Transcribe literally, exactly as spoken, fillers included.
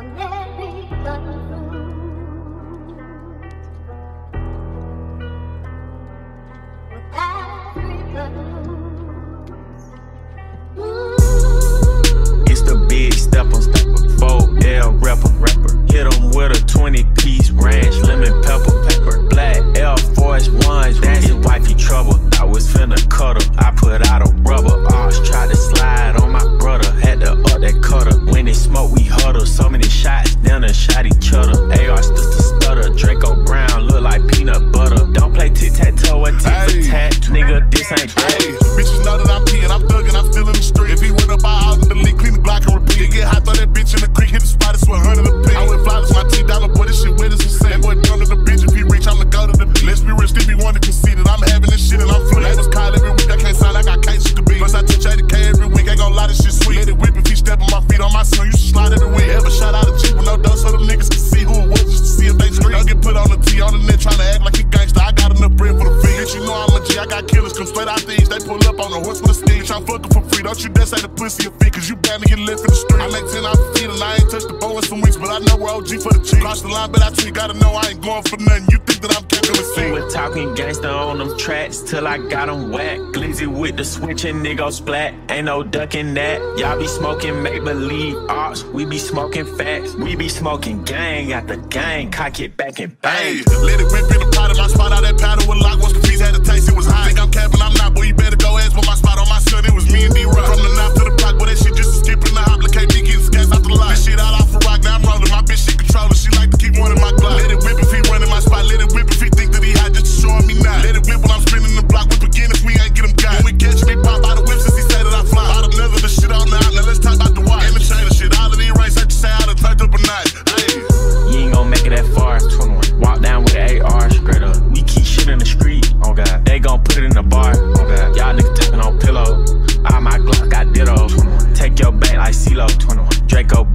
American roots, with African roots. It's the big stepper, stepper, four L rapper, rapper. Hit 'em with a twenty piece ranch, lemon pepper, pepper. Black Air Force Ones, dancing wifey trouble. I was finna cut 'em, I put out a rubber. Always try to slide on my brother, had to up that cutter. When they smoke, we huddle. So many shots, down and shot each other. A R sister stutter, Draco Brown look like peanut butter. Don't play tic tac toe or tit for tat, nigga. This ain't great. Bitches know that I'm peeing, I'm thugging, I'm still in the street. If he went up, I out in the league, clean the block and repeat. It get hot, throw that bitch in the creek, hit the spot, it's one hundred a pick. I went fly, it's my T-dollar, boy, this shit wet as a set. That boy dumb to the bitch, if he reach, I'ma go to the beach. Let's be rich, if he wanna concede it, I'm having this shit and I'm flipping. I was called every week, I can't sound like I can't shoot the beat. Plus I touch eighty K every week, ain't gon' lie, this shit sweet. Let it whip if he step on my feet, on my son, you should slide every week. Ever shot out a Jeep with no dose so the niggas can see who it was, just to see if they street. I get put on the T, on the net, tryna act like he gangsta. I got enough bread for the feet. Bitch, you know I'm a G, I got killers, come straight out these. They pull up on the horse with a stick. Bitch, I'm fucking for free, don't you dare say the pussy a fee, cause you bound to get left in the street. I make ten off the feet and I ain't touched the bow in some weeks, but I know we're O G for the cheap. Cross the line, but I tweet, gotta know I ain't going for nothing. You think that I'm catching a scene? We were talking gangsta on them tracks till I got them whack. Glizzy with the switch and nigga splat, ain't no ducking that. Y'all be smoking make believe ops, we be smoking facts. We be smoking gang at the gang, cock it back and bang. Hey, let it whip in the pot of my spot, out that powder with lock. Once the piece had a taste, it was hot. Think I'm capping, I'm not, boy, you better go ask for my spot on my son, it was me and D-Rock. From the knob to the block, boy, that shit just a skip in the hop, like K D getting scats out the lot. This shit out off the rock, now I'm rolling, my bitch, she controller, she like to keep one in my Glock. Let it whip if he running my spot, let it whip if he think that he hot, just to show me now. Let it whip when I'm spinning the block, whip again if we ain't get him got. When we catch me, pop out the whip since he said that I fly. Out another, the shit on the out, now let's talk about the watch. And the chain and shit, all of these races, I just say out of turned up a night. You ain't gon' make it that far, twenty-one. Walk down with an A R, straight up. We keep shit in the street, oh god. They gon' put it in the bar, oh god. Y'all niggas tapping on pillow. All my Glock got ditto. Take your bank like CeeLo, twenty-one. Draco